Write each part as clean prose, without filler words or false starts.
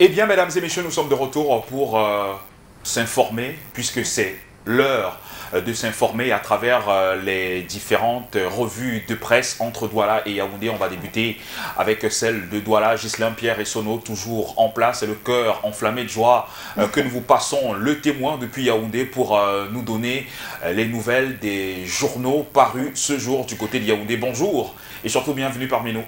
Eh bien, mesdames et messieurs, nous sommes de retour pour s'informer, puisque c'est l'heure de s'informer à travers les différentes revues de presse entre Douala et Yaoundé. On va débuter avec celle de Douala. Ghislain Pierre et Sono toujours en place, le cœur enflammé de joie que nous vous passons le témoin depuis Yaoundé pour nous donner les nouvelles des journaux parus ce jour du côté de Yaoundé. Bonjour et surtout bienvenue parmi nous.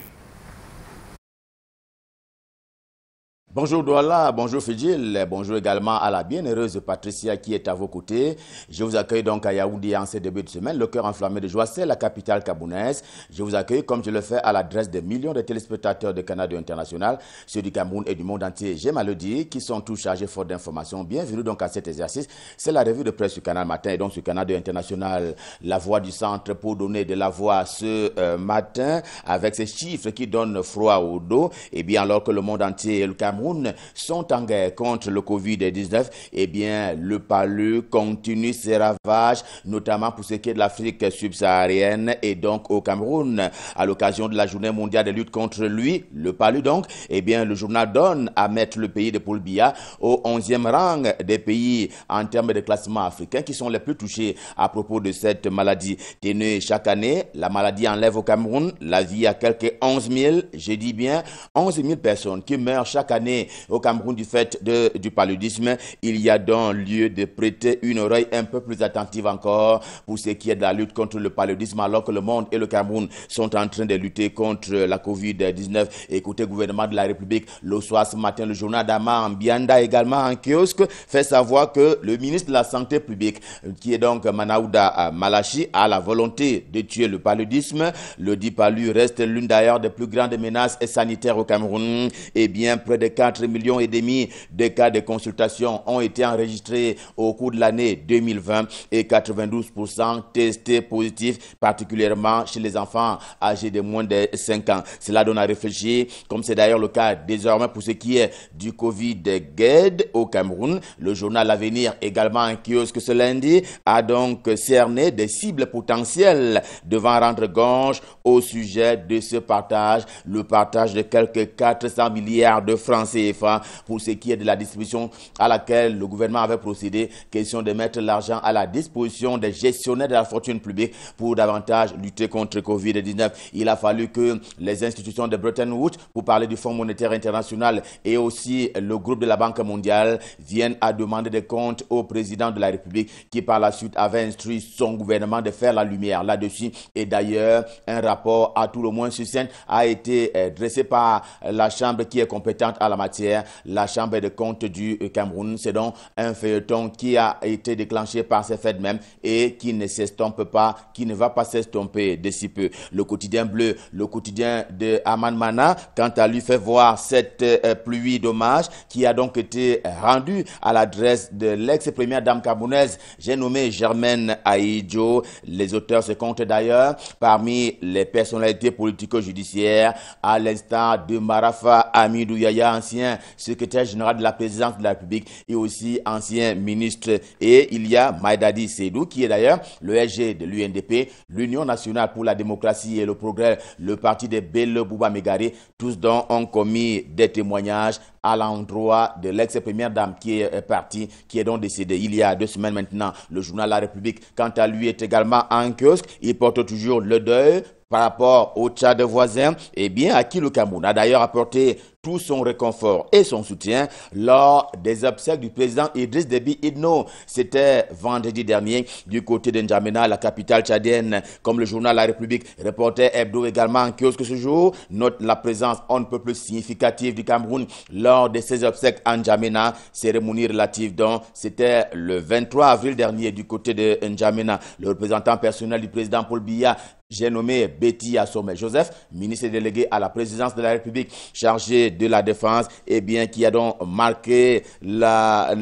Bonjour Douala, bonjour Fidil, bonjour également à la bienheureuse Patricia qui est à vos côtés. Je vous accueille donc à Yaoundé en ce début de semaine. Le cœur enflammé de joie, c'est la capitale cabounaise. Je vous accueille comme je le fais à l'adresse des millions de téléspectateurs de Canal 2 International, ceux du Cameroun et du monde entier, j'aime à le dire, qui sont tous chargés fort d'informations. Bienvenue donc à cet exercice. C'est la revue de presse du Canal Matin et donc sur Canal 2 International, la voix du centre pour donner de la voix ce matin avec ces chiffres qui donnent froid au dos. Et bien alors que le monde entier et le Cameroun sont en guerre contre le Covid-19, eh bien, le palu continue ses ravages, notamment pour ce qui est de l'Afrique subsaharienne et donc au Cameroun. À l'occasion de la journée mondiale de lutte contre lui, le palu donc, eh bien, le journal donne à mettre le pays de Paul Biya au 11e rang des pays en termes de classement africain qui sont les plus touchés à propos de cette maladie. Tenue chaque année, la maladie enlève au Cameroun la vie à quelques 11 000, je dis bien 11 000 personnes qui meurent chaque année au Cameroun du fait du paludisme. Il y a donc lieu de prêter une oreille un peu plus attentive encore pour ce qui est de la lutte contre le paludisme alors que le monde et le Cameroun sont en train de lutter contre la Covid-19. Écoutez, gouvernement de la République, le soir ce matin, le journal d'Ama Ambianda également en kiosque fait savoir que le ministre de la Santé publique, qui est donc Manaouda Malachi, a la volonté de tuer le paludisme. Le dit palu reste l'une d'ailleurs des plus grandes menaces sanitaires au Cameroun. Et bien près de 4,5 millions de cas de consultation ont été enregistrés au cours de l'année 2020 et 92% testés positifs, particulièrement chez les enfants âgés de moins de 5 ans. Cela donne à réfléchir, comme c'est d'ailleurs le cas désormais pour ce qui est du Covid-19 au Cameroun. Le journal L'Avenir, également en kiosque ce lundi, a donc cerné des cibles potentielles devant rendre gorge au sujet de ce partage, le partage de quelques 400 milliards de francs CFA pour ce qui est de la distribution à laquelle le gouvernement avait procédé. Question de mettre l'argent à la disposition des gestionnaires de la fortune publique pour davantage lutter contre Covid-19. Il a fallu que les institutions de Bretton Woods, pour parler du Fonds monétaire international et aussi le groupe de la Banque mondiale, viennent à demander des comptes au président de la République qui par la suite avait instruit son gouvernement de faire la lumière là-dessus. Et d'ailleurs, un rapport à tout le moins succinct a été dressé par la Chambre qui est compétente à la matière, la Chambre des comptes du Cameroun. C'est donc un feuilleton qui a été déclenché par ces faits même et qui ne s'estompe pas, qui ne va pas s'estomper d'ici peu. Le quotidien bleu, le quotidien de Aman Mana, quant à lui fait voir cette pluie d'hommage qui a donc été rendue à l'adresse de l'ex-première dame camerounaise, j'ai nommé Germaine Aïdjo. Les auteurs se comptent d'ailleurs parmi les personnalités politico-judiciaires, à l'instar de Marafa Amidou Yaya, ancien secrétaire général de la présidence de la République et aussi ancien ministre. Et il y a Maïdadi Seydou qui est d'ailleurs le SG de l'UNDP, l'Union nationale pour la démocratie et le progrès, le parti de Bélo Bouba Megari, tous dont ont commis des témoignages à l'endroit de l'ex-première dame qui est partie, qui est donc décédée il y a 2 semaines maintenant. Le journal La République, quant à lui, est également en kiosque. Il porte toujours le deuil par rapport au Tchad voisin, et bien à qui le Cameroun a d'ailleurs apporté tout son réconfort et son soutien lors des obsèques du président Idriss Déby Itno. C'était vendredi dernier du côté de N'Djamena, la capitale tchadienne. Comme le journal La République, reporter hebdo également en kiosque ce jour, note la présence on ne peut plus significative du Cameroun lors de ces obsèques en N'Djamena, cérémonie relative dont c'était le 23 avril dernier du côté de N'Djamena. Le représentant personnel du président Paul Biya, j'ai nommé Beti Assomo Joseph, ministre délégué à la présidence de la République, chargé de la défense, et bien qui a donc marqué la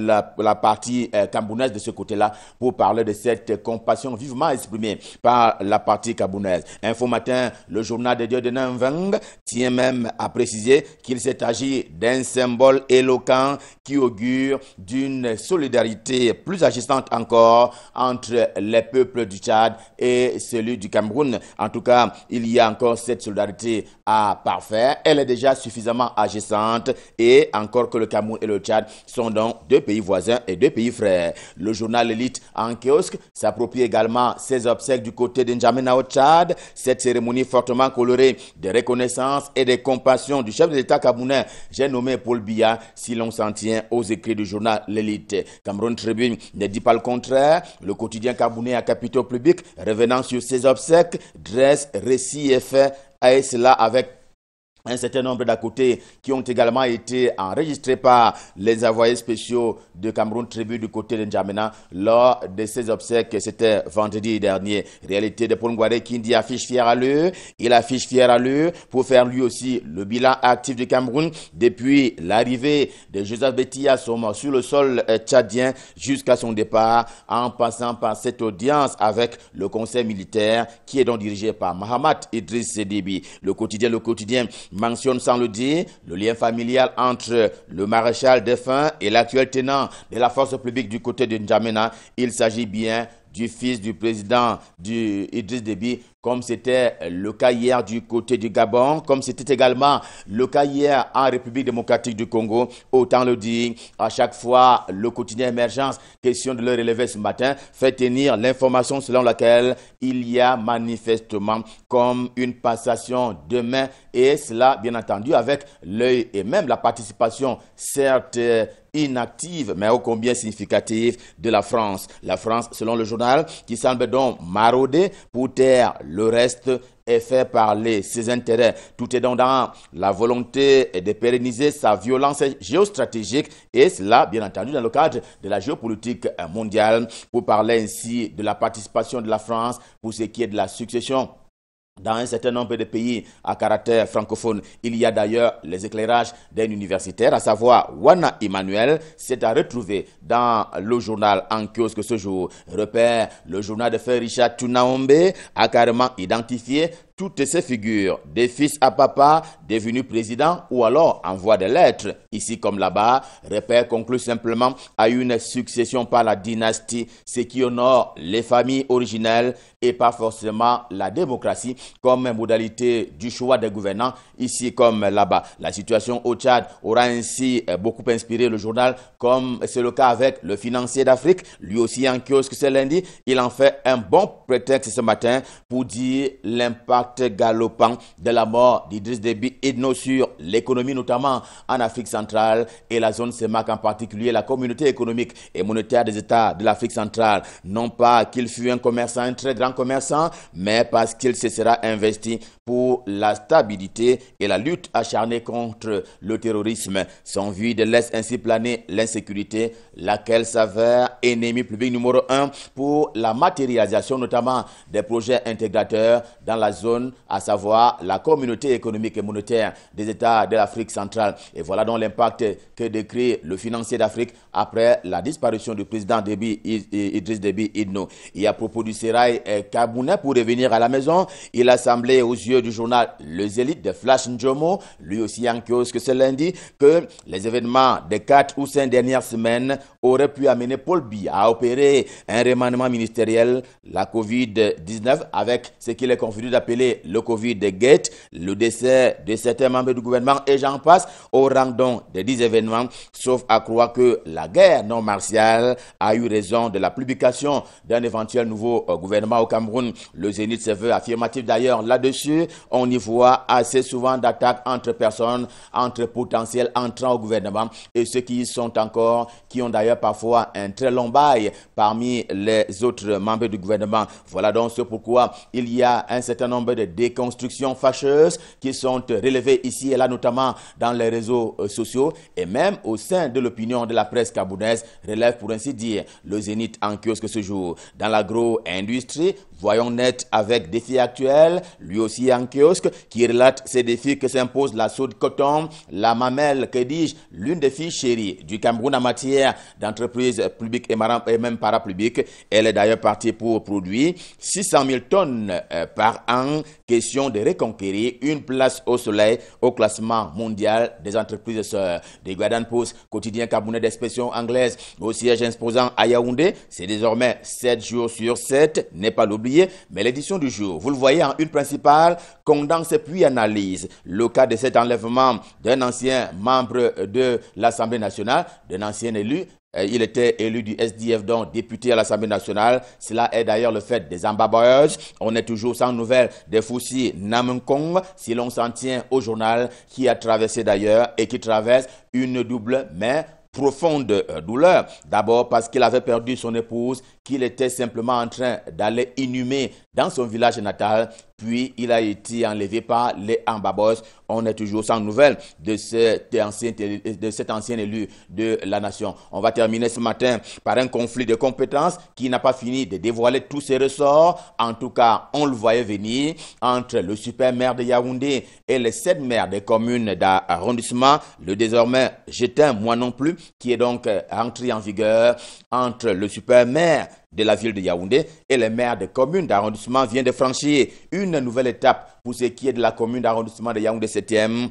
partie camerounaise de ce côté-là pour parler de cette compassion vivement exprimée par la partie camerounaise. Info Matin, le journal de Dieudonné Ngang tient même à préciser qu'il s'agit d'un symbole éloquent qui augure d'une solidarité plus agissante encore entre les peuples du Tchad et celui du Cameroun. En tout cas, il y a encore cette solidarité à parfaire. Elle est déjà suffisamment agissante, et encore que le Cameroun et le Tchad sont donc deux pays voisins et deux pays frères. Le journal L'Élite en kiosque s'approprie également ses obsèques du côté de N'Djamena au Tchad. Cette cérémonie fortement colorée de reconnaissance et de compassion du chef de l'État camerounais, j'ai nommé Paul Biya, si l'on s'en tient aux écrits du journal L'Élite. Cameroun Tribune ne dit pas le contraire. Le quotidien camerounais à capitaux publics, revenant sur ses obsèques, dresse récit et faits à cela avec un certain nombre d'à côté qui ont également été enregistrés par les envoyés spéciaux de Cameroun Tribune du côté de N'Djamena lors de ses obsèques. C'était vendredi dernier. Réalité de Paul Ngouaré qui dit affiche fière allure. Il affiche fière allure pour faire lui aussi le bilan actif du Cameroun depuis l'arrivée de Joseph Beti Assomo sur le sol tchadien jusqu'à son départ, en passant par cette audience avec le conseil militaire qui est donc dirigé par Mahamat Idriss Déby. Le quotidien mentionne sans le dire le lien familial entre le maréchal défunt et l'actuel tenant de la force publique du côté de N'Djamena. Il s'agit bien du fils du président Idriss Déby, comme c'était le cas hier du côté du Gabon, comme c'était également le cas hier en République démocratique du Congo. Autant le dire, à chaque fois, le quotidien Émergence, question de le relever ce matin, fait tenir l'information selon laquelle il y a manifestement comme une passation de main, et cela, bien entendu, avec l'œil et même la participation, certes inactive, mais ô combien significative de la France. La France, selon le journal, qui semble donc marauder pour taire le reste et fait parler ses intérêts. Tout est donc dans la volonté de pérenniser sa violence géostratégique, et cela, bien entendu, dans le cadre de la géopolitique mondiale, pour parler ainsi de la participation de la France pour ce qui est de la succession dans un certain nombre de pays à caractère francophone. Il y a d'ailleurs les éclairages d'un universitaire, à savoir Wana Emmanuel. C'est à retrouver dans le journal en kiosque ce jour. Repère, le journal de Ferrichard Tunaombe a carrément identifié toutes ces figures, des fils à papa devenus président ou alors envoie des lettres, ici comme là-bas. Repère conclut simplement à une succession par la dynastie, ce qui honore les familles originelles et pas forcément la démocratie comme modalité du choix des gouvernants, ici comme là-bas. La situation au Tchad aura ainsi beaucoup inspiré le journal, comme c'est le cas avec le financier d'Afrique, lui aussi en kiosque ce lundi. Il en fait un bon prétexte ce matin pour dire l'impact galopant de la mort d'Idriss Déby Itno sur l'économie, notamment en Afrique centrale et la zone CEMAC en particulier, la communauté économique et monétaire des États de l'Afrique centrale. Non pas qu'il fût un commerçant, un très grand commerçant, mais parce qu'il se sera investi pour la stabilité et la lutte acharnée contre le terrorisme. Son vide laisse ainsi planer l'insécurité, laquelle s'avère ennemi public numéro 1 pour la matérialisation notamment des projets intégrateurs dans la zone, à savoir la communauté économique et monétaire des États de l'Afrique centrale. Et voilà donc l'impact que décrit le financier d'Afrique après la disparition du président Idriss Déby Itno. Et à propos du sérail camerounais, pour revenir à la maison, il a semblé aux yeux du journal Les Élites de Flash Ndjomo, lui aussi en kiosque ce lundi, que les événements des 4 ou 5 dernières semaines auraient pu amener Paul Biya à opérer un remaniement ministériel, la Covid-19, avec ce qu'il est convenu d'appeler le Covid-Gate, le décès de certains membres du gouvernement et j'en passe, au rang donc des 10 événements, sauf à croire que la guerre non martiale a eu raison de la publication d'un éventuel nouveau gouvernement au Cameroun. Le Zénith se veut affirmatif d'ailleurs là-dessus. On y voit assez souvent d'attaques entre personnes, entre potentiels entrants au gouvernement et ceux qui y sont encore, qui ont d'ailleurs parfois un très long bail parmi les autres membres du gouvernement. Voilà donc ce pourquoi il y a un certain nombre de déconstructions fâcheuses qui sont relevées ici et là, notamment dans les réseaux sociaux et même au sein de l'opinion de la presse camerounaise, relève pour ainsi dire le Zénith en kiosque ce jour. Dans l'agro-industrie, voyons net avec défi actuel, lui aussi en kiosque, qui relate ces défis que s'impose la soude coton, la mamelle, que dis-je, l'une des filles chéries du Cameroun en matière d'entreprises publiques et même parapubliques. Elle est d'ailleurs partie pour produire 600 000 tonnes par an question de reconquérir une place au soleil au classement mondial des entreprises sœurs. The Guardian Post, quotidien camerounais d'expression anglaise, au siège imposant à Yaoundé, c'est désormais 7 jours sur 7, n'est pas l'oublier, mais l'édition du jour, vous le voyez en une principale, condense puis analyse le cas de cet enlèvement d'un ancien membre de l'Assemblée nationale, d'un ancien élu. Il était élu du SDF, donc député à l'Assemblée nationale. Cela est d'ailleurs le fait des Ambaboyeuses. On est toujours sans nouvelles des Foussi Namenkong, si l'on s'en tient au journal qui a traversé d'ailleurs et qui traverse une double mais profonde douleur. D'abord parce qu'il avait perdu son épouse, qu'il était simplement en train d'aller inhumer dans son village natal. Puis, il a été enlevé par les Ambabos. On est toujours sans nouvelles de cet ancien élu de la nation. On va terminer ce matin par un conflit de compétences qui n'a pas fini de dévoiler tous ses ressorts. En tout cas, on le voyait venir entre le super maire de Yaoundé et les 7 maires des communes d'arrondissement. Le désormais « Je t'aime, moi non plus » qui est donc entré en vigueur entre le super maire de la ville de Yaoundé et les maires des communes d'arrondissement viennent de franchir une nouvelle étape pour ce qui est de la commune d'arrondissement de Yaoundé 7e.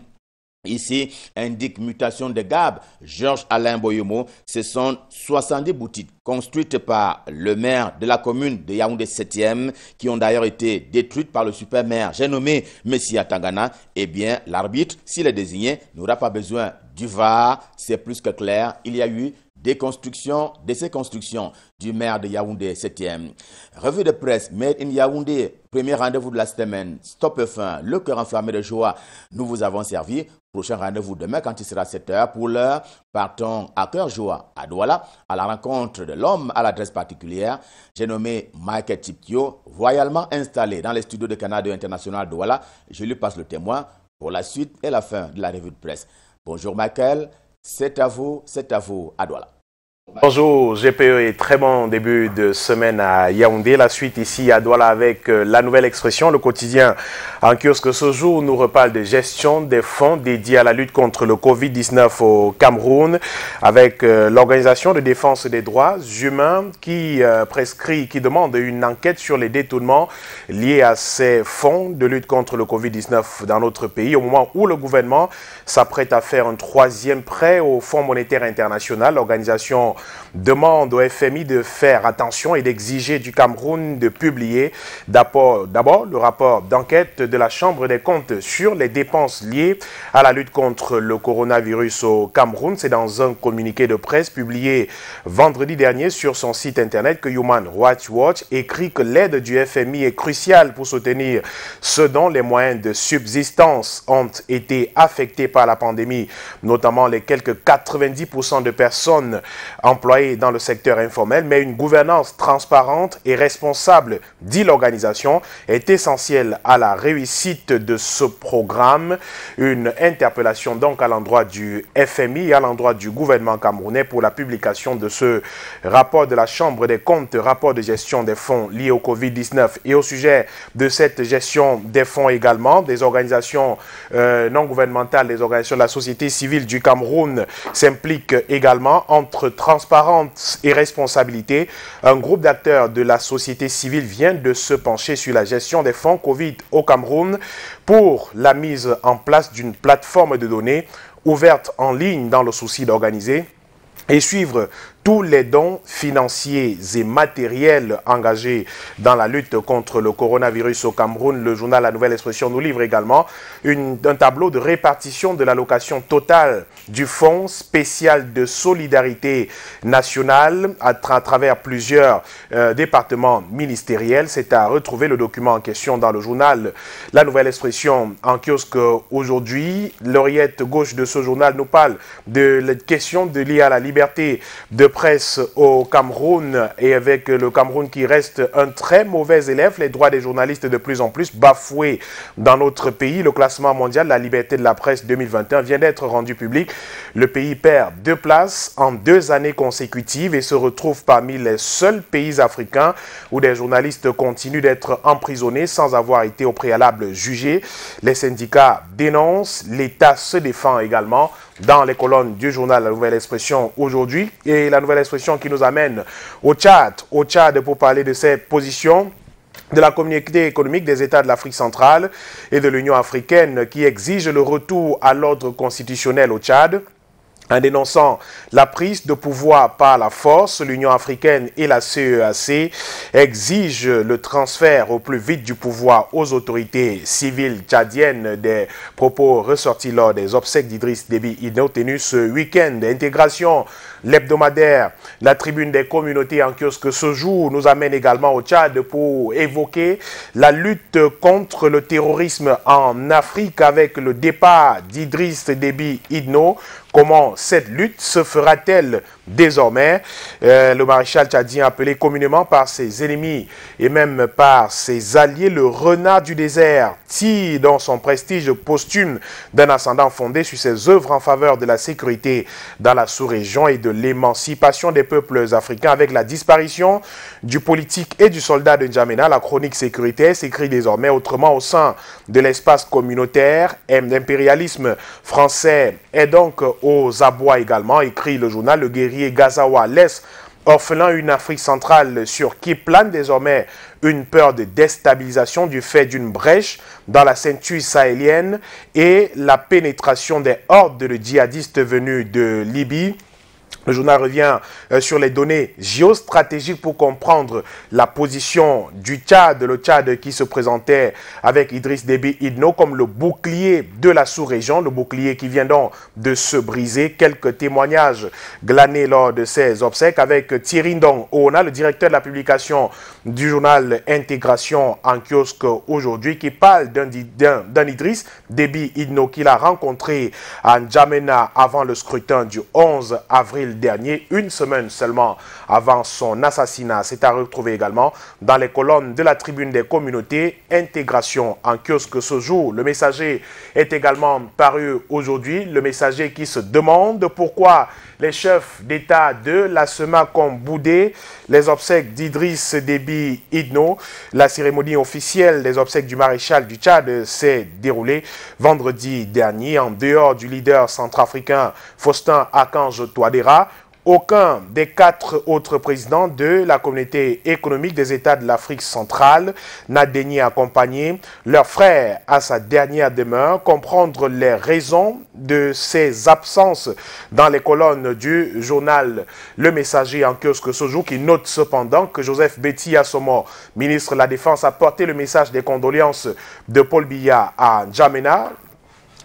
Ici, indique mutation de Gab, Georges Alain Boyomo, ce sont 70 boutiques construites par le maire de la commune de Yaoundé 7e, qui ont d'ailleurs été détruites par le super maire, j'ai nommé Messia Tangana. Eh bien, l'arbitre, s'il est désigné, n'aura pas besoin du VAR, c'est plus que clair, il y a eu déconstruction de ces constructions du maire de Yaoundé 7e. Revue de presse, Made in Yaoundé, premier rendez-vous de la semaine, Stop F1, le cœur enflammé de joie. Nous vous avons servi. Prochain rendez-vous demain quand il sera 7h. Pour l'heure, partons à cœur joie à Douala, à la rencontre de l'homme à l'adresse particulière. J'ai nommé Michael Chippio, royalement installé dans les studios de Canal 2 International Douala. Je lui passe le témoin pour la suite et la fin de la revue de presse. Bonjour Michael. C'est à vous, Adouala. Bonjour GPE et très bon début de semaine à Yaoundé. La suite ici à Douala avec la nouvelle expression, le quotidien en kiosque ce jour nous reparle de gestion des fonds dédiés à la lutte contre le Covid-19 au Cameroun avec l'organisation de défense des droits humains qui prescrit, qui demande une enquête sur les détournements liés à ces fonds de lutte contre le Covid-19 dans notre pays au moment où le gouvernement s'apprête à faire un troisième prêt au Fonds monétaire international. L'organisation demande au FMI de faire attention et d'exiger du Cameroun de publier d'abord le rapport d'enquête de la Chambre des comptes sur les dépenses liées à la lutte contre le coronavirus au Cameroun. C'est dans un communiqué de presse publié vendredi dernier sur son site internet que Human Rights Watch écrit que l'aide du FMI est cruciale pour soutenir ceux dont les moyens de subsistance ont été affectés par la pandémie, notamment les quelques 90% de personnes employés dans le secteur informel, mais une gouvernance transparente et responsable, dit l'organisation, est essentielle à la réussite de ce programme. Une interpellation donc à l'endroit du FMI et à l'endroit du gouvernement camerounais pour la publication de ce rapport de la Chambre des comptes, rapport de gestion des fonds liés au Covid-19. Et au sujet de cette gestion des fonds également, des organisations non gouvernementales, des organisations de la société civile du Cameroun s'impliquent également. Entre transparence et responsabilité, un groupe d'acteurs de la société civile vient de se pencher sur la gestion des fonds Covid au Cameroun pour la mise en place d'une plateforme de données ouverte en ligne dans le souci d'organiser et suivre tous les dons financiers et matériels engagés dans la lutte contre le coronavirus au Cameroun. Le journal La Nouvelle Expression nous livre également un tableau de répartition de l'allocation totale du Fonds spécial de solidarité nationale à travers plusieurs départements ministériels. C'est à retrouver le document en question dans le journal La Nouvelle Expression en kiosque aujourd'hui. L'oreillette gauche de ce journal nous parle de la question liée à la liberté de presse au Cameroun et avec le Cameroun qui reste un très mauvais élève, les droits des journalistes de plus en plus bafoués dans notre pays. Le classement mondial de la liberté de la presse 2021 vient d'être rendu public. Le pays perd 2 places en 2 années consécutives et se retrouve parmi les seuls pays africains où des journalistes continuent d'être emprisonnés sans avoir été au préalable jugés. Les syndicats dénoncent, l'État se défend également dans les colonnes du journal La Nouvelle Expression aujourd'hui. Et La Nouvelle Expression qui nous amène au Tchad pour parler de ses positions de la communauté économique des États de l'Afrique centrale et de l'Union africaine qui exige le retour à l'ordre constitutionnel au Tchad. En dénonçant la prise de pouvoir par la force, l'Union africaine et la CEAC exigent le transfert au plus vite du pouvoir aux autorités civiles tchadiennes, des propos ressortis lors des obsèques d'Idriss Déby Itno tenus ce week-end. Intégration, l'hebdomadaire, la tribune des communautés en kiosque ce jour nous amène également au Tchad pour évoquer la lutte contre le terrorisme en Afrique avec le départ d'Idriss Déby Itno. Comment cette lutte se fera-t-elle désormais? Le maréchal tchadien, appelé communément par ses ennemis et même par ses alliés le renard du désert, tire dans son prestige posthume d'un ascendant fondé sur ses œuvres en faveur de la sécurité dans la sous-région et de l'émancipation des peuples africains. Avec la disparition du politique et du soldat de N'Djamena, la chronique sécuritaire s'écrit désormais autrement au sein de l'espace communautaire. L'impérialisme français est donc aux abois également, écrit le journal. Le guerrier Gazawa laisse orphelin une Afrique centrale sur qui plane désormais une peur de déstabilisation du fait d'une brèche dans la ceinture sahélienne et la pénétration des hordes de djihadistes venus de Libye. Le journal revient sur les données géostratégiques pour comprendre la position du Tchad. Le Tchad qui se présentait avec Idriss Déby Itno comme le bouclier de la sous-région, le bouclier qui vient donc de se briser. Quelques témoignages glanés lors de ces obsèques avec Thierry Ndong-Oona, le directeur de la publication du journal Intégration en kiosque aujourd'hui, qui parle d'un Idriss Déby Itno qu'il a rencontré à N'Djamena avant le scrutin du 11 avril dernier, une semaine seulement avant son assassinat. C'est à retrouver également dans les colonnes de la tribune des communautés. Intégration en kiosque ce jour. Le Messager est également paru aujourd'hui. Le Messager qui se demande pourquoi les chefs d'État de la SEMAC ont boudé les obsèques d'Idriss Déby Itno. La cérémonie officielle des obsèques du maréchal du Tchad s'est déroulée vendredi dernier. En dehors du leader centrafricain Faustin Akange Touadera, aucun des 4 autres présidents de la communauté économique des États de l'Afrique centrale n'a daigné accompagner leur frère à sa dernière demeure. Comprendre les raisons de ces absences dans les colonnes du journal Le Messager en kiosque ce jour, qui note cependant que Joseph Beti Assomo, ministre de la Défense, a porté le message des condoléances de Paul Biya à N'Djamena.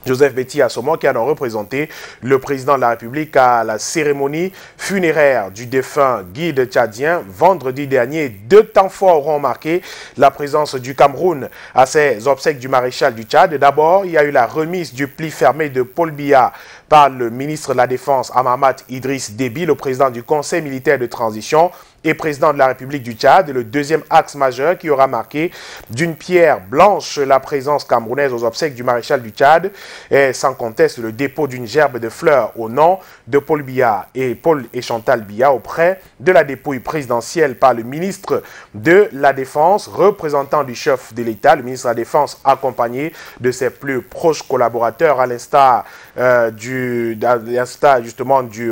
Joseph Beti Assomo, qui a donc représenté le président de la République à la cérémonie funéraire du défunt guide tchadien vendredi dernier. 2 temps forts auront marqué la présence du Cameroun à ces obsèques du maréchal du Tchad. D'abord, il y a eu la remise du pli fermé de Paul Biya par le ministre de la Défense Mahamat Idriss Déby, le président du Conseil militaire de transition et président de la République du Tchad. Le deuxième axe majeur qui aura marqué d'une pierre blanche la présence camerounaise aux obsèques du maréchal du Tchad est sans conteste le dépôt d'une gerbe de fleurs au nom de Paul Biya et Paul et Chantal Biya auprès de la dépouille présidentielle par le ministre de la Défense, représentant du chef de l'État. Le ministre de la Défense accompagné de ses plus proches collaborateurs, à l'instar du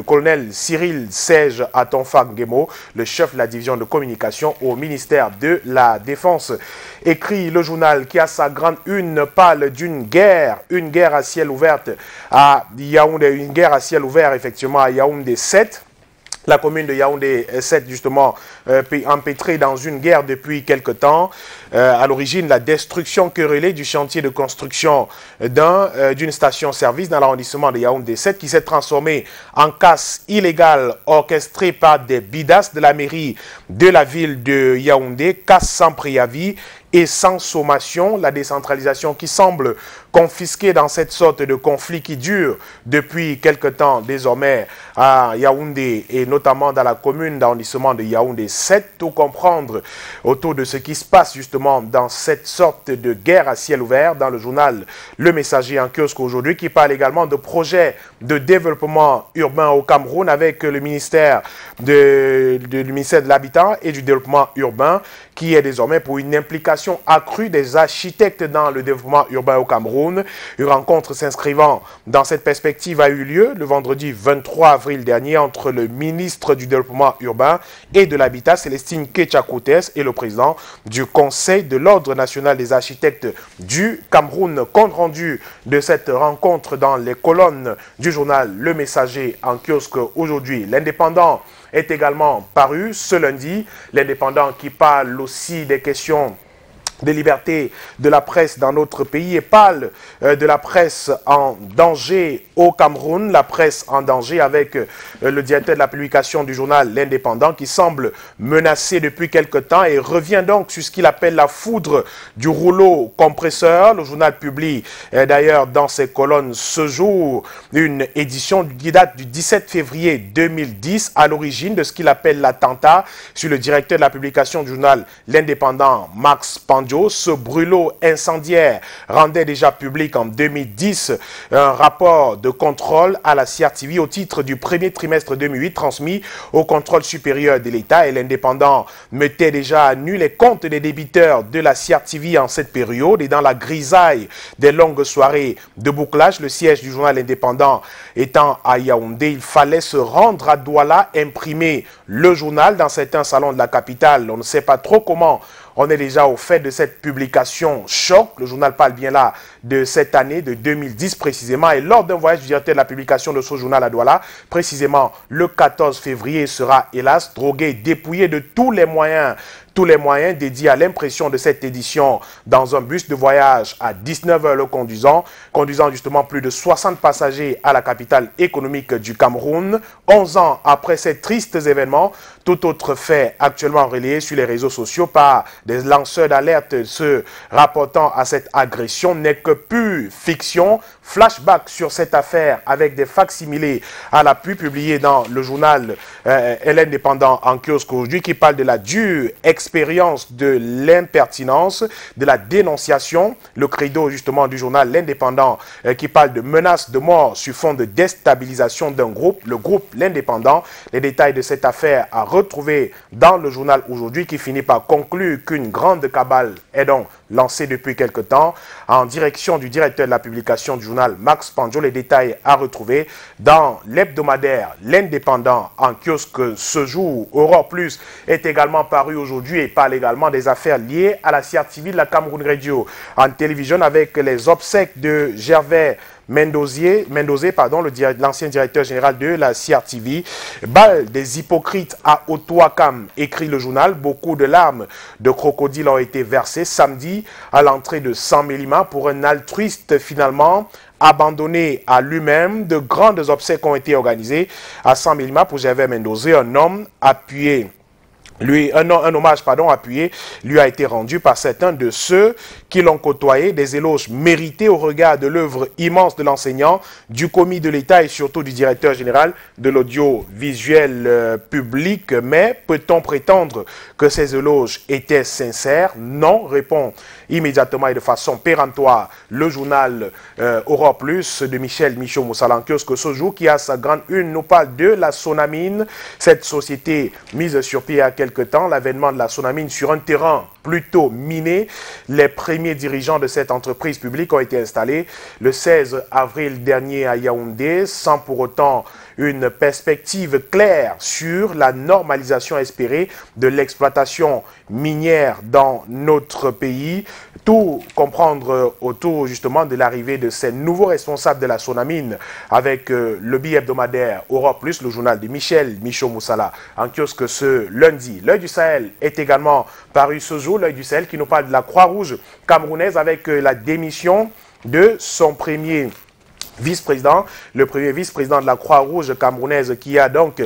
colonel Cyril Sège Atonfang-Guémo, le chef de la division de communication au ministère de la Défense. Écrit le journal qui a sa grande une parle d'une guerre, à ciel ouvert à Yaoundé, une guerre à ciel ouvert effectivement à Yaoundé 7. La commune de Yaoundé 7 justement empêtrée dans une guerre depuis quelque temps. À l'origine, la destruction querellée du chantier de construction d'une station-service dans l'arrondissement de Yaoundé 7 qui s'est transformée en casse illégale orchestrée par des bidasses de la mairie de la ville de Yaoundé, casse sans préavis et sans sommation. La décentralisation qui semble confisquée dans cette sorte de conflit qui dure depuis quelque temps désormais à Yaoundé et notamment dans la commune d'arrondissement de Yaoundé 7. Tout comprendre autour de ce qui se passe justement dans cette sorte de guerre à ciel ouvert dans le journal Le Messager en kiosque aujourd'hui, qui parle également de projets de développement urbain au Cameroun avec le ministère de l'Habitat et du Développement urbain qui est désormais pour une implication implication accrue des architectes dans le développement urbain au Cameroun. Une rencontre s'inscrivant dans cette perspective a eu lieu le vendredi 23 avril dernier entre le ministre du Développement urbain et de l'Habitat, Célestine Ketchakoutès, et le président du Conseil de l'Ordre national des architectes du Cameroun. Compte rendu de cette rencontre dans les colonnes du journal Le Messager en kiosque aujourd'hui. L'Indépendant est également paru ce lundi. L'Indépendant qui parle aussi des questions des libertés de la presse dans notre pays et parle de la presse en danger au Cameroun, la presse en danger avec le directeur de la publication du journal L'Indépendant qui semble menacé depuis quelque temps et revient donc sur ce qu'il appelle la foudre du rouleau compresseur. Le journal publie d'ailleurs dans ses colonnes ce jour une édition qui date du 17 février 2010 à l'origine de ce qu'il appelle l'attentat sur le directeur de la publication du journal L'Indépendant, Max Pandé. Ce brûlot incendiaire rendait déjà public en 2010 un rapport de contrôle à la CRTV au titre du premier trimestre 2008 transmis au contrôle supérieur de l'État, et l'Indépendant mettait déjà à nu les comptes des débiteurs de la CRTV en cette période. Et dans la grisaille des longues soirées de bouclage, le siège du journal L'Indépendant étant à Yaoundé, il fallait se rendre à Douala, imprimer le journal dans certains salons de la capitale. On ne sait pas trop comment. On est déjà au fait de cette publication choc. Le journal parle bien là de cette année, de 2010 précisément. Et lors d'un voyage du directeur de la publication de ce journal à Douala, précisément le 14 février, sera hélas drogué, dépouillé de tous les moyens dédiés à l'impression de cette édition dans un bus de voyage à 19h le conduisant justement plus de 60 passagers à la capitale économique du Cameroun. 11 ans après ces tristes événements, tout autre fait actuellement relayé sur les réseaux sociaux par des lanceurs d'alerte se rapportant à cette agression n'est que pure fiction. Flashback sur cette affaire avec des facsimilés à l'appui publiés dans le journal L'Indépendant en kiosque aujourd'hui qui parle de la dure expérience de l'impertinence, de la dénonciation, le credo justement du journal L'Indépendant qui parle de menaces de mort sur fond de déstabilisation d'un groupe, le groupe L'Indépendant. Les détails de cette affaire à retrouver dans le journal aujourd'hui qui finit par conclure qu'une grande cabale est donc lancée depuis quelque temps en direction du directeur de la publication du journal Max Pandé. Les détails à retrouver dans l'hebdomadaire L'Indépendant en kiosque ce jour. Aurore Plus est également paru aujourd'hui et parle également des affaires liées à la CRTV de la Cameroun Radio en télévision avec les obsèques de Gervais Sainte Mendozé, l'ancien directeur général de la CRTV. Balle des hypocrites à Otoakam, écrit le journal. Beaucoup de larmes de crocodile ont été versées samedi à l'entrée de 100 Mélima pour un altruiste finalement abandonné à lui-même. De grandes obsèques ont été organisées à 100 Mélima pour Gervais Mendozé, un hommage appuyé lui a été rendu par certains de ceux qui l'ont côtoyé, des éloges mérités au regard de l'œuvre immense de l'enseignant, du commis de l'État et surtout du directeur général de l'audiovisuel public. Mais peut-on prétendre que ces éloges étaient sincères? Non, répond immédiatement et de façon péremptoire le journal Aurore Plus de Michel Michaud Moussalankios que ce jour qui a sa grande une nous parle de la Sonamine, cette société mise sur pied à quelque temps. L'avènement de la Sonamine sur un terrain plutôt miné. Les premiers dirigeants de cette entreprise publique ont été installés le 16 avril dernier à Yaoundé, sans pour autant une perspective claire sur la normalisation espérée de l'exploitation minière dans notre pays. Tout comprendre autour justement de l'arrivée de ces nouveaux responsables de la Sonamine avec le billet hebdomadaire Aurore Plus, le journal de Michel Michaud Moussala en kiosque ce lundi. L'œil du Sahel est également paru ce jour, l'œil du Sahel qui nous parle de la Croix-Rouge camerounaise avec la démission de son premier vice-président, le premier vice-président de la Croix-Rouge camerounaise qui a donc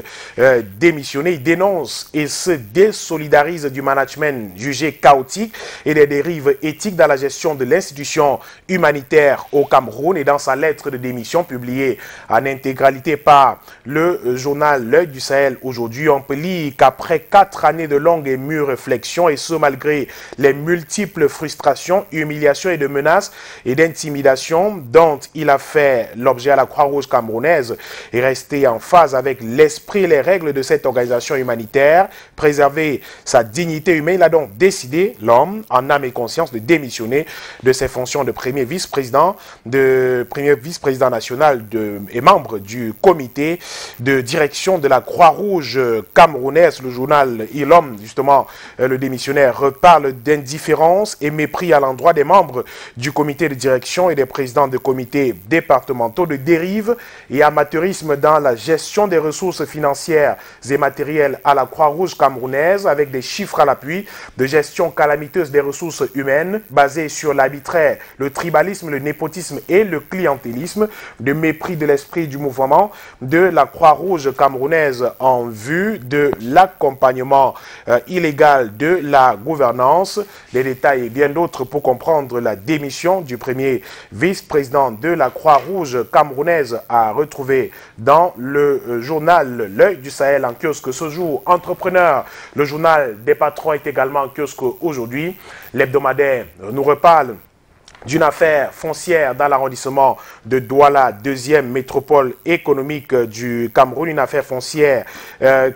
démissionné. Il dénonce et se désolidarise du management jugé chaotique et des dérives éthiques dans la gestion de l'institution humanitaire au Cameroun. Et dans sa lettre de démission publiée en intégralité par le journal L'Œil du Sahel aujourd'hui, on peut lire qu'après 4 années de longues et mûres réflexions, et ce malgré les multiples frustrations, humiliations et de menaces et d'intimidations dont il a fait fait l'objet à la Croix-Rouge camerounaise et rester en phase avec l'esprit et les règles de cette organisation humanitaire, préserver sa dignité humaine. Il a donc décidé, l'homme, en âme et conscience, de démissionner de ses fonctions de premier vice-président national et membre du comité de direction de la Croix-Rouge camerounaise. Le journal l'homme, justement, le démissionnaire, reparle d'indifférence et mépris à l'endroit des membres du comité de direction et des présidents de comités départementaux, de dérive et amateurisme dans la gestion des ressources financières et matérielles à la Croix-Rouge camerounaise, avec des chiffres à l'appui, de gestion calamiteuse des ressources humaines basée sur l'arbitraire, le tribalisme, le népotisme et le clientélisme, de mépris de l'esprit du mouvement de la Croix-Rouge camerounaise en vue de l'accompagnement illégal de la gouvernance. Les détails et bien d'autres pour comprendre la démission du premier vice-président de la Croix-Rouge camerounaise à retrouver dans le journal L'Œil du Sahel en kiosque ce jour. Entrepreneur, le journal des patrons est également en kiosque aujourd'hui. L'hebdomadaire nous reparle d'une affaire foncière dans l'arrondissement de Douala, deuxième métropole économique du Cameroun. Une affaire foncière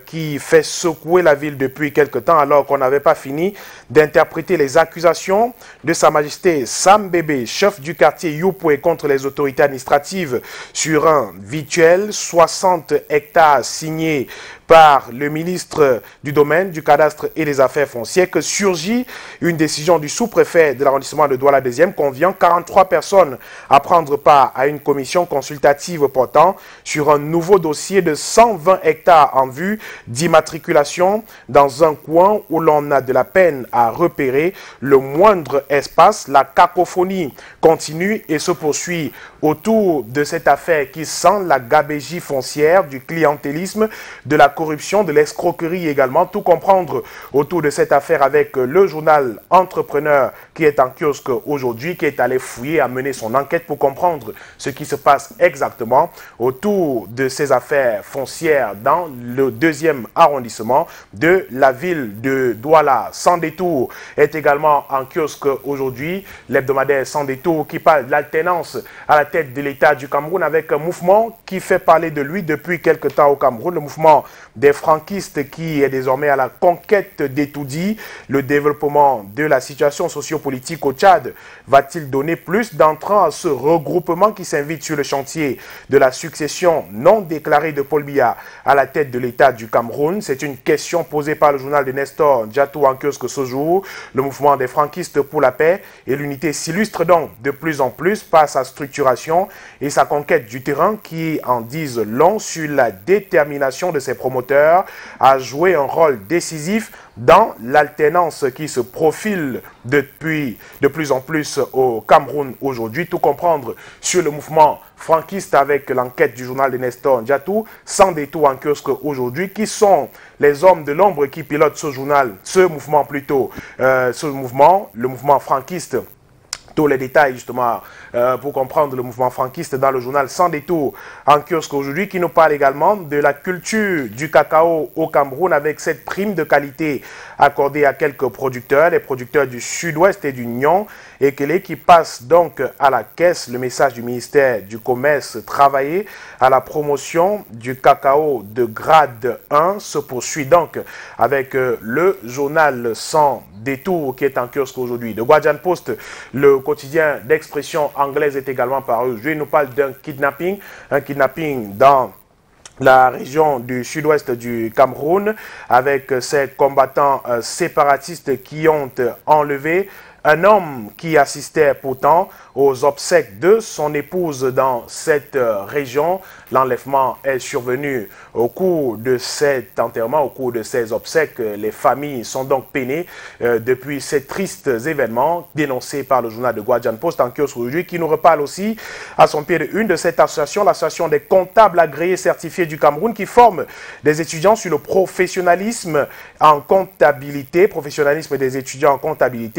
qui fait secouer la ville depuis quelque temps, alors qu'on n'avait pas fini d'interpréter les accusations de Sa Majesté Sam Bébé, chef du quartier Youpoué, contre les autorités administratives sur un victuel 60 hectares signé par le ministre du domaine, du cadastre et des affaires foncières, que surgit une décision du sous-préfet de l'arrondissement de Douala 2e conviant 43 personnes à prendre part à une commission consultative portant sur un nouveau dossier de 120 hectares en vue d'immatriculation dans un coin où l'on a de la peine à repérer le moindre espace. La cacophonie continue et se poursuit autour de cette affaire qui sent la gabégie foncière, du clientélisme, de la corruption, de l'escroquerie également. Tout comprendre autour de cette affaire avec le journal Entrepreneur qui est en kiosque aujourd'hui, qui est allé fouiller, à mener son enquête pour comprendre ce qui se passe exactement autour de ces affaires foncières dans le deuxième arrondissement de la ville de Douala. Sans détour est également en kiosque aujourd'hui, l'hebdomadaire Sans détour qui parle de l'alternance à la tête de l'État du Cameroun, avec un mouvement qui fait parler de lui depuis quelque temps au Cameroun, le mouvement des franquistes qui est désormais à la conquête d'étourdis. Le développement de la situation sociopolitique au Tchad va-t-il donner plus d'entrants à ce regroupement qui s'invite sur le chantier de la succession non déclarée de Paul Biya à la tête de l'État du Cameroun? C'est une question posée par le journal de Nestor Ndiatou en kiosque ce jour. Le mouvement des franquistes pour la paix et l'unité s'illustre donc de plus en plus par sa structuration et sa conquête du terrain qui en disent long sur la détermination de ses promoteurs à jouer un rôle décisif dans l'alternance qui se profile depuis de plus en plus au Cameroun aujourd'hui. Tout comprendre sur le mouvement franquiste avec l'enquête du journal de Nestor Ndiatou, Sans détour en kiosque aujourd'hui. Qui sont les hommes de l'ombre qui pilotent ce journal, le mouvement franquiste? Tous les détails justement pour comprendre le mouvement franquiste dans le journal Sans détour en kiosque aujourd'hui, qui nous parle également de la culture du cacao au Cameroun avec cette prime de qualité accordée à quelques producteurs, les producteurs du sud-ouest et du Nyon Ekele, qui passent donc à la caisse. Le message du ministère du Commerce, travailler à la promotion du cacao de grade 1, se poursuit donc avec le journal Sans détour qui est en kiosque aujourd'hui. Le Guardian Post, le quotidien d'expression anglaise, est également paru. Je nous parle d'un kidnapping, dans la région du sud-ouest du Cameroun, avec ces combattants séparatistes qui ont enlevé un homme qui assistait pourtant aux obsèques de son épouse dans cette région. L'enlèvement est survenu au cours de cet enterrement, au cours de ces obsèques. Les familles sont donc peinées depuis ces tristes événements dénoncés par le journal de Guardian Post en kiosque aujourd'hui, qui nous reparle aussi à son pied de une de cette association, l'association des comptables agréés certifiés du Cameroun, qui forme des étudiants sur le professionnalisme en comptabilité,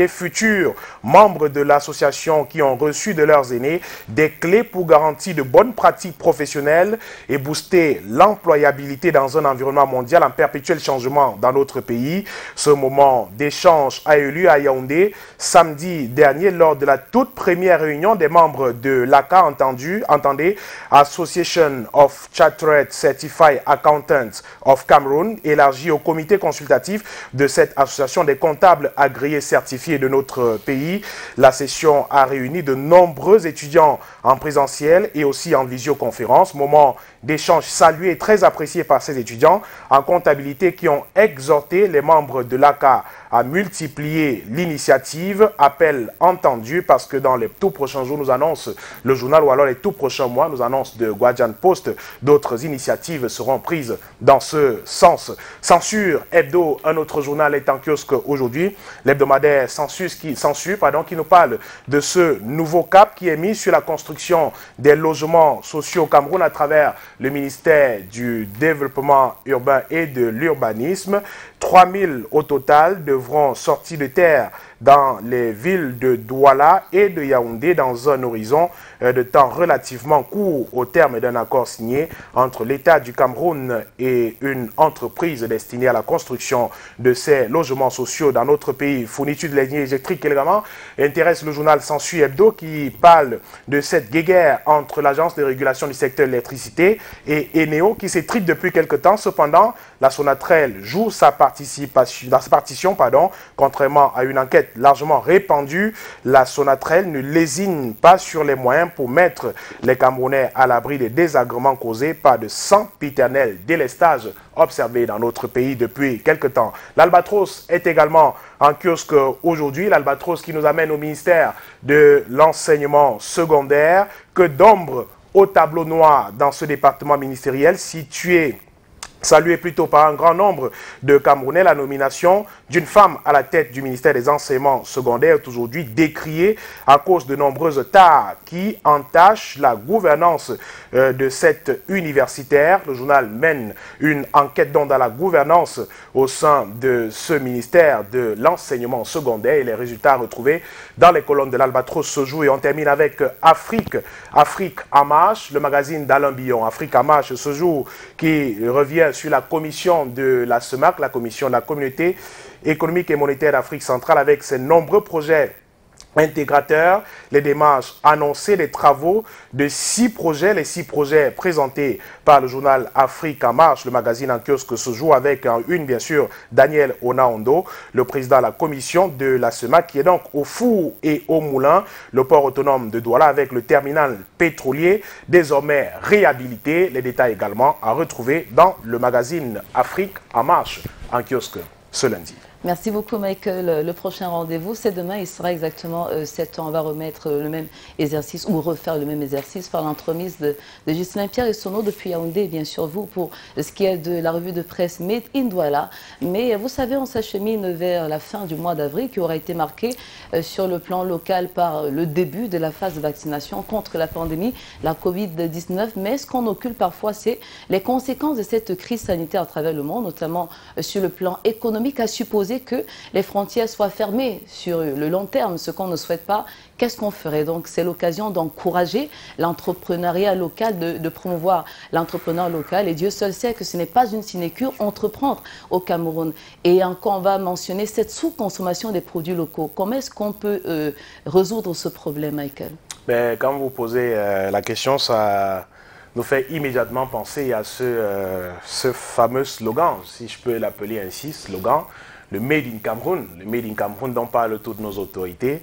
futur futurs membres de l'association qui ont reçu de leurs aînés des clés pour garantir de bonnes pratiques professionnelles et booster l'employabilité dans un environnement mondial en perpétuel changement dans notre pays. Ce moment d'échange a eu lieu à Yaoundé samedi dernier lors de la toute première réunion des membres de l'ACA, entendez Association of Chartered Certified Accountants of Cameroun, élargie au comité consultatif de cette association des comptables agréés certifiés de notre pays. La session a réuni de nombreux étudiants en présentiel et aussi en visioconférence. Moment d'échange salué et très apprécié par ces étudiants en comptabilité qui ont exhorté les membres de l'ACA à multiplier l'initiative. Appel entendu parce que dans les tout prochains jours, nous annonce le journal, ou alors les tout prochains mois, nous annonce de Guardian Post, d'autres initiatives seront prises dans ce sens. Censure Hebdo, un autre journal est en kiosque aujourd'hui. L'hebdomadaire Censure qui nous parle de ce nouveau cap qui est mis sur la construction des logements sociaux au Cameroun à travers le ministère du Développement urbain et de l'urbanisme. 3000 au total devront sortir de terre dans les villes de Douala et de Yaoundé dans un horizon de temps relativement court au terme d'un accord signé entre l'État du Cameroun et une entreprise destinée à la construction de ces logements sociaux dans notre pays. Fourniture de l'énergie électrique également intéresse le journal Censure Hebdo qui parle de cette guéguerre entre l'agence de régulation du secteur de l'électricité et Eneo qui s'étripe depuis quelque temps. Cependant, la Sonatrel joue sa partition, contrairement à une enquête largement répandue. La Sonatrel ne lésine pas sur les moyens pour mettre les Camerounais à l'abri des désagréments causés par de sempiternels délestages observés dans notre pays depuis quelque temps. L'Albatros est également en kiosque aujourd'hui, l'Albatros qui nous amène au ministère de l'enseignement secondaire. Que d'ombre au tableau noir dans ce département ministériel situé, salué plutôt par un grand nombre de Camerounais, la nomination d'une femme à la tête du ministère des enseignements secondaires est aujourd'hui décriée à cause de nombreuses tares qui entachent la gouvernance de cette universitaire. Le journal mène une enquête donc dans la gouvernance au sein de ce ministère de l'enseignement secondaire et les résultats retrouvés dans les colonnes de l'Albatros ce jour. Et on termine avec Afrique en marche, le magazine d'Alain Billon. Afrique en marche ce jour qui revient sur la commission de la CEMAC, la commission de la communauté économique et monétaire d'Afrique centrale avec ses nombreux projets intégrateurs, les démarches annoncées, les travaux de 6 projets, les 6 projets présentés par le journal Afrique en marche, le magazine en kiosque ce jour avec en une bien sûr Daniel Onaondo, le président de la commission de la CEMAC qui est donc au four et au moulin, le port autonome de Douala avec le terminal pétrolier désormais réhabilité. Les détails également à retrouver dans le magazine Afrique en marche en kiosque ce lundi. Merci beaucoup Michael. Le prochain rendez-vous, c'est demain, il sera exactement 7 ans. On va remettre le même exercice ou refaire le même exercice par l'entremise de Ghislain Pierre et Sono depuis Yaoundé, bien sûr vous, pour ce qui est de la revue de presse Made in Douala. Mais vous savez, on s'achemine vers la fin du mois d'avril qui aura été marqué sur le plan local par le début de la phase de vaccination contre la pandémie, la Covid-19. Mais ce qu'on occulte parfois, c'est les conséquences de cette crise sanitaire à travers le monde, notamment sur le plan économique, à supposer que les frontières soient fermées sur le long terme, ce qu'on ne souhaite pas. Qu'est-ce qu'on ferait? Donc c'est l'occasion d'encourager l'entrepreneuriat local, de promouvoir l'entrepreneur local. Et Dieu seul sait que ce n'est pas une sinécure entreprendre au Cameroun. Et encore, on va mentionner cette sous-consommation des produits locaux. Comment est-ce qu'on peut résoudre ce problème, Michael? Mais quand vous posez la question, ça nous fait immédiatement penser à ce fameux slogan, si je peux l'appeler ainsi, slogan. Le Made in Cameroun, dont parlent toutes nos autorités,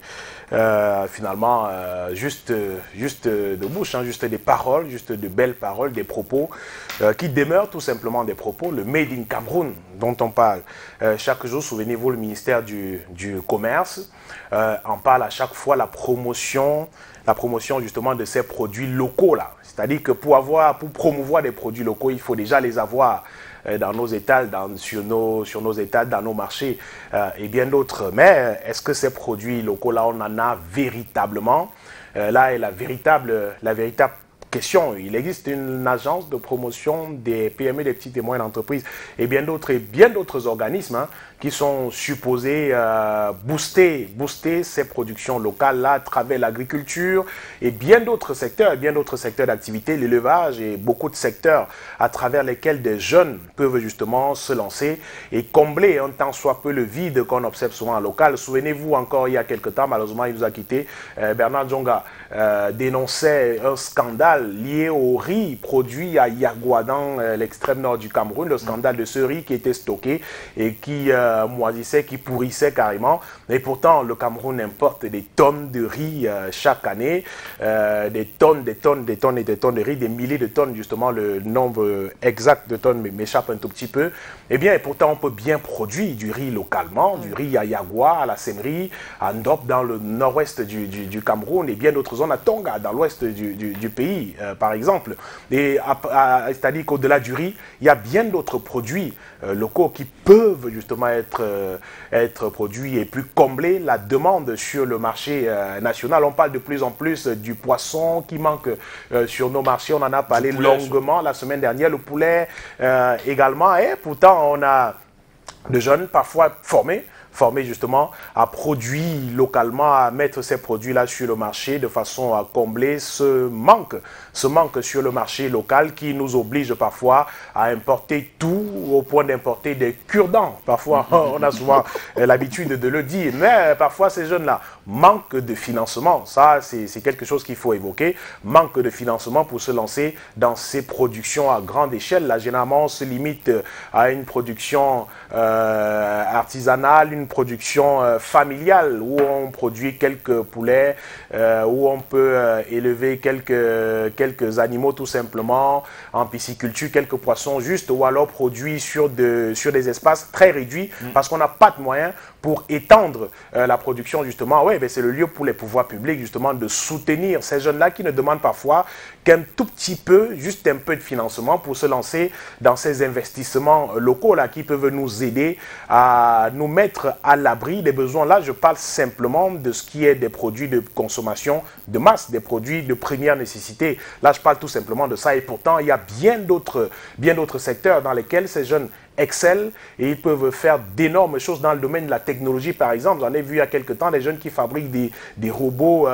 finalement, juste de bouche, hein, juste des paroles, juste de belles paroles, des propos qui demeurent tout simplement des propos. Le Made in Cameroun dont on parle chaque jour, souvenez-vous, le ministère du Commerce en parle à chaque fois, la promotion justement de ces produits locaux là. C'est-à-dire que pour promouvoir des produits locaux, il faut déjà les avoir dans nos étals, sur nos étals, dans nos marchés et bien d'autres. Mais est-ce que ces produits locaux-là, on en a véritablement? Là est la véritable question. Il existe une agence de promotion des PME, des petites et moyennes entreprises et bien d'autres organismes hein, qui sont supposés booster ces productions locales-là à travers l'agriculture et bien d'autres secteurs d'activité, l'élevage et beaucoup de secteurs à travers lesquels des jeunes peuvent justement se lancer et combler un tant soit peu le vide qu'on observe souvent en local. Souvenez-vous encore il y a quelques temps, malheureusement il nous a quitté, Bernard Djonga dénonçait un scandale lié au riz produit à Yagua dans l'extrême nord du Cameroun, le scandale de ce riz qui était stocké et qui moisissait, qui pourrissait carrément. Et pourtant, le Cameroun importe des tonnes de riz chaque année, des tonnes de riz, des milliers de tonnes, justement, le nombre exact de tonnes m'échappe un tout petit peu. Eh bien, et pourtant, on peut bien produire du riz localement, du riz à Yagua, à la Sénérie, à Ndop, dans le nord-ouest du Cameroun et bien d'autres zones, à Tonga, dans l'ouest du pays, par exemple. Et c'est-à-dire qu'au-delà du riz, il y a bien d'autres produits locaux qui peuvent justement être produits et puis combler la demande sur le marché national. On parle de plus en plus du poisson qui manque sur nos marchés. On en a parlé longuement la semaine dernière, le poulet également. Et pourtant, on a de jeunes parfois formés justement à produire localement, à mettre ces produits-là sur le marché de façon à combler ce manque sur le marché local qui nous oblige parfois à importer tout au point d'importer des cure-dents. Parfois, on a souvent l'habitude de le dire, mais parfois ces jeunes-là manquent de financement. Ça, c'est quelque chose qu'il faut évoquer. Manque de financement pour se lancer dans ces productions à grande échelle. Là, généralement, on se limite à une production artisanale, une production familiale où on produit quelques poulets, où on peut élever quelques animaux tout simplement, en pisciculture, quelques poissons juste, ou alors produits sur des espaces très réduits parce qu'on n'a pas de moyens pour étendre la production justement. Oui, c'est le lieu pour les pouvoirs publics justement de soutenir ces jeunes-là qui ne demandent parfois qu'un tout petit peu, juste un peu de financement pour se lancer dans ces investissements locaux-là qui peuvent nous aider à nous mettre à l'abri des besoins. Là, je parle simplement de ce qui est des produits de consommation de masse, des produits de première nécessité. Là, je parle tout simplement de ça. Et pourtant, il y a bien d'autres secteurs dans lesquels ces jeunes excellent et ils peuvent faire d'énormes choses dans le domaine de la technologie, par exemple. J'en ai vu il y a quelques temps des jeunes qui fabriquent des robots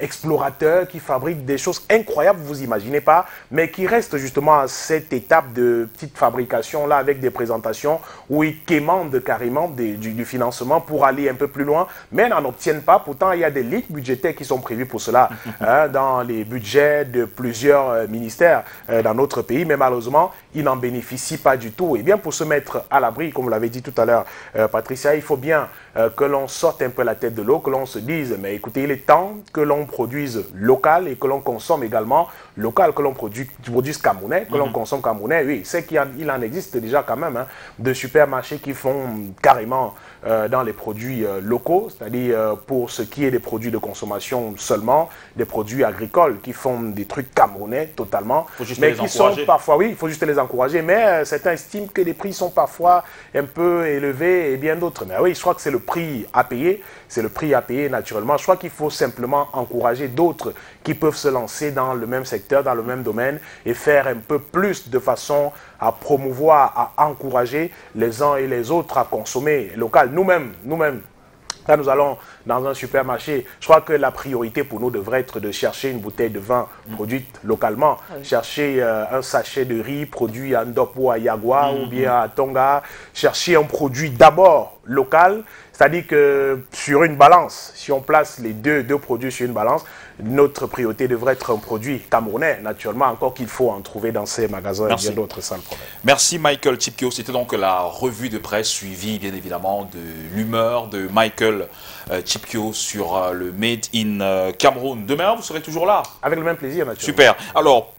explorateurs, qui fabriquent des choses incroyables, vous imaginez pas, mais qui restent justement à cette étape de petite fabrication là avec des présentations où ils quémandent carrément du financement pour aller un peu plus loin, mais n'en obtiennent pas. Pourtant, il y a des lignes budgétaires qui sont prévues pour cela hein, dans les budgets de plusieurs ministères dans notre pays, mais malheureusement, ils n'en bénéficient pas du tout. Et bien, pour se mettre à l'abri, comme vous l'avez dit tout à l'heure, Patricia, il faut bien que l'on sorte un peu la tête de l'eau, que l'on se dise, mais écoutez, il est temps que l'on produise local et que l'on consomme également local, que l'on produise camerounais, que l'on consomme camerounais. Oui, c'est qu'il en existe déjà quand même, hein, de supermarchés qui font carrément dans les produits locaux, c'est-à-dire pour ce qui est des produits de consommation seulement, des produits agricoles qui font des trucs camerounais totalement, mais qui sont parfois, oui, il faut juste les encourager, mais certains estiment que les prix sont parfois un peu élevés et bien d'autres. Mais oui, je crois que c'est le prix à payer. C'est le prix à payer naturellement. Je crois qu'il faut simplement encourager d'autres qui peuvent se lancer dans le même secteur, dans le même domaine et faire un peu plus de façon à promouvoir, à encourager les uns et les autres à consommer local. Nous-mêmes, là nous allons dans un supermarché, je crois que la priorité pour nous devrait être de chercher une bouteille de vin produite localement, chercher un sachet de riz produit à Ndopo, à Yagua ou bien à Tonga, chercher un produit d'abord local. C'est-à-dire que sur une balance, si on place les deux produits sur une balance, notre priorité devrait être un produit camerounais, naturellement, encore qu'il faut en trouver dans ces magasins et bien d'autres, sans le problème. Merci Michael Chippio. C'était donc la revue de presse suivie, bien évidemment, de l'humeur de Michael Chippio sur le Made in Cameroun. Demain, vous serez toujours là. Avec le même plaisir, naturellement. Super. Alors,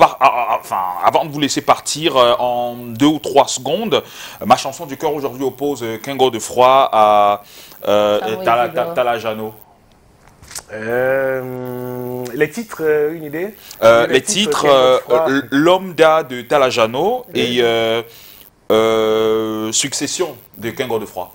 avant de vous laisser partir en 2 ou 3 secondes, ma chanson du cœur aujourd'hui oppose Kingo de Froid à... Talajano. Les titres, une idée? Les titres, L'Omda de Talajano et Succession de Kingo de Froid.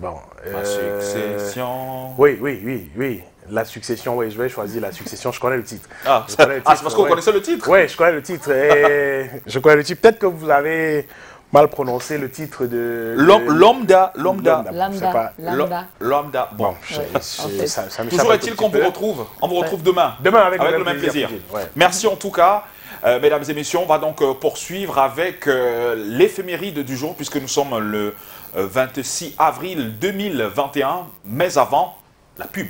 Bon, Succession. Oui. La succession, oui, je vais choisir la succession, je connais le titre. Ah, c'est parce que vous connaissez le titre? Oui, je connais le titre. Et je connais le titre. Peut-être que vous avez mal prononcé le titre de... Lambda. Lambda. Bon, ça me... Toujours est-il qu'on vous retrouve. On vous retrouve demain. Demain, avec le même plaisir. Merci en tout cas. Mesdames et messieurs, on va donc poursuivre avec l'éphéméride du jour, puisque nous sommes le 26 avril 2021. Mais avant, la pub.